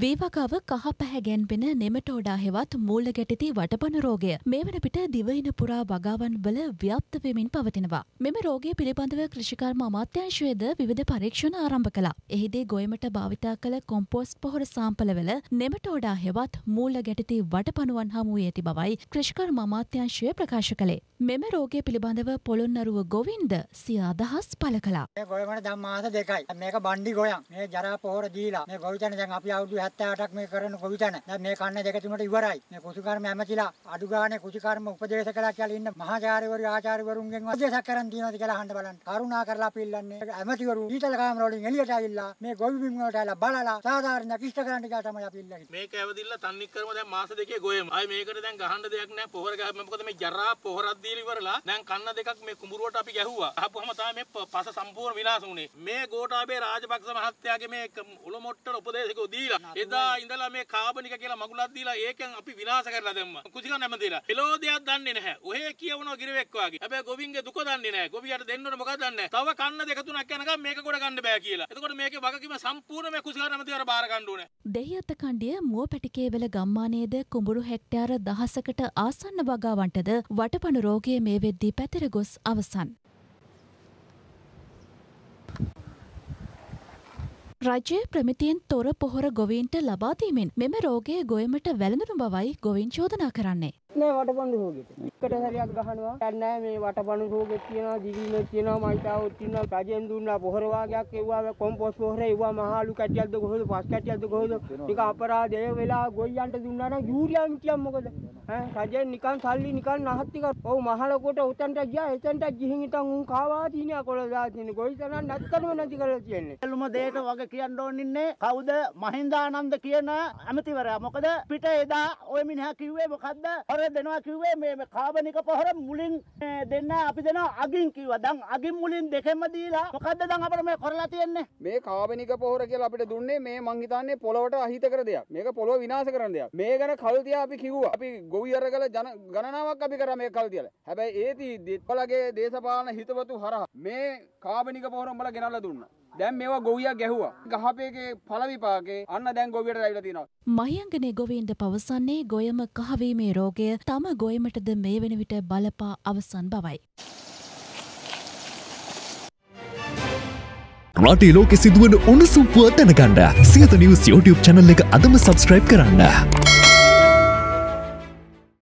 වේවකව කහ පැහැ ගැන්වෙන නෙමටෝඩා හෙවත් මූලගැටෙති වටපන රෝගය මේ වන පිට දිවයින පුරා වගාවන් වල ව්‍යාප්ත වෙමින් පවතිනවා. මෙම රෝගය පිළිබඳව කෘෂිකර්ම අමාත්‍යාංශයේද විවිධ පරීක්ෂණ ආරම්භ කළා. එහිදී ගොයමට භාවිතා කළ කොම්පෝස්ට් පොහොර සාම්පලවල නෙමටෝඩා හෙවත් මූලගැටෙති වටපනුවන් හමු වී ඇති බවයි කෘෂිකර්ම අමාත්‍යාංශය ප්‍රකාශ කළේ. මෙම රෝගය පිළිබඳව පොළොන්නරුව ගොවින්ද සිය අදහස් පළ කළා. මේ ගොයමට දැන් මාස 2යි. මේක බණ්ඩි ගොයන්. මේ ජරා පොහොර දීලා මේ ගොවිතැන දැන් අපි අවුරුදු 78ක් මේ කරන ගොවිතැන. දැන් මේ කන්න දෙක තුනට ඉවරයි. මේ කුසුකර්ම ඇමතිලා අඩු ගානේ කුසුකර්ම උපදේශකලා කියලා ඉන්න මහාචාර්යවරු ආචාර්යවරුන්ගෙන් උපදේශයක් කරන් තියනවාද කියලා අහන්න බලන්න. කරුණා කරලා අපි ඉල්ලන්නේ ඇමතිවරු ඊතල කාමර වලින් එළියට ආවිල්ලා මේ ගොවි බිම් වලට ආලා බලලා සාධාරණ කිෂ්ඨ කරන්න කියලා තමයි අපි ඉල්ලන්නේ. මේක ඇවිදilla තන්නි කරම දැන් මාස දෙකේ ගොයම. ආයි මේකට දැන් ගහන්න දෙයක් නැහැ. පොහොර ගහන්න මොකද මේ ජරා පොහොරක් දීලා ඉවරලා දැන් කන්න දෙකක් මේ කුඹුරුවට අපි ගැහුවා. අහපුවම තමයි මේ පස සම්පූර්ණ විනාශ වුනේ. මේ ගෝඨාභය රාජපක්ෂ මහත්තයාගේ මේ උලොමොට්ටර උපදේශකෝ දීලා එදා ඉඳලා මේ කාබනික කියලා මගුලක් දීලා ඒකෙන් අපි විනාශ කරලා දැම්මා. කුසිකන් නැමදේලා. පිළෝදයක් දන්නේ නැහැ. ඔහේ කියවනවා ගිරවෙක් වාගේ. හැබැයි ගොවින්ගේ දුක දන්නේ නැහැ. ගොවියට දෙන්න ඕන මොකක්ද දන්නේ නැහැ. තව කන්න දෙක තුනක් යනකම් මේක ගොඩ ගන්න බෑ කියලා. එතකොට මේකේ වගකීම සම්පූර්ණ මේ කුසිකන් නැමදේවර බාර ගන්න ඕනේ. දෙහිඅත කණ්ඩිය මුවපැටිකේවල ගම්මානයේද කුඹුරු හෙක්ටයාර 1000කට ආසන්න වගාවන්ටද වටපන රෝගය මේ වෙද්දී පැතිර ගොස් අවසන්. රජය ප්‍රමිතියෙන් තොර පොහොර ගොවීන්ට ලබා දීමෙන් මෙම රෝගය ගොයමට වැළඳුණු බවයි ගොවීන් චෝදනා කරන්නේ. නෑ වටපණු රෝගෙට. එකට හැරියක් ගහනවා. දැන්නේ මේ වටපණු රෝගෙත් තියෙනවා, ජීවිමේ තියෙනවා, මයිතාවොත් තියෙනවා. රජයෙන් දුන්නා පොහොර වාගයක් එව්වා කොම්පෝස්ට් පොහොරේ එව්වා මහලු කැටියක්ද කොහොමද, පස් කැටියක්ද කොහොමද? ටික අපරාධය වෙලා ගොයියන්ට දුන්නා නම් යූරියා මිටියක් මොකද? ඈ රජයෙන් නිකන් සල්ලි නිකන් නහත් ටික. ඔව් මහලකට උතන්ට ගියා, එතෙන්ට ගිහින් ඉතින් උන් කාවා දිනියා කොළදා දිනේ ගොයිතනක් නැත්කම නැති කරලා තියන්නේ. එළුම දෙයට වගේ කියන්න ඕනින්නේ කවුද? මහින්දානන්ද කියන ඇමතිවරයා. මොකද පිට එදා ඔය මිනිහා කිව්වේ මොකද්ද? හොර දෙනවා කිව්වේ මේ කාබනික පොහොර මුලින් දෙන්න අපි දෙනවා අගින් කිව්වා. දැන් අගින් මුලින් දෙකම දීලා මොකද්ද දැන් අපිට මේ කරලා තියන්නේ? මේ කාබනික පොහොර කියලා අපිට දුන්නේ මේ මං හිතන්නේ පොළොවට අහිත කර දෙයක්. මේක පොළොව විනාශ කරන දෙයක්. මේ ගැන කල් තියා අපි කිව්වා. අපි ගොවි අරගල ගණනාවක් අපි කරා මේ කල් තියලා. හැබැයි ඒ තීදී ඔයාලගේ දේශපාලන හිතවතු හරහා මේ කාබනික පොහොර උඹලා ගෙනල්ලා දුන්නා. දැන් මේවා ගොවියා ගැහුවා. ගහපේකේ පළ විපාකේ අන්න දැන් ගොවියට ලැබිලා තියෙනවා. මහියංගනේ ගොවීන්ද පවසන්නේ ගොයම කහවීමේ රෝගය තම ගොයමටද මේ වෙන විට බලපා අවසන් බවයි. රටේ ලෝකෙ සිදුවන උණුසුම් පුවත් දැනගන්න සියත නිවුස් YouTube channel එක අදම subscribe කරන්න.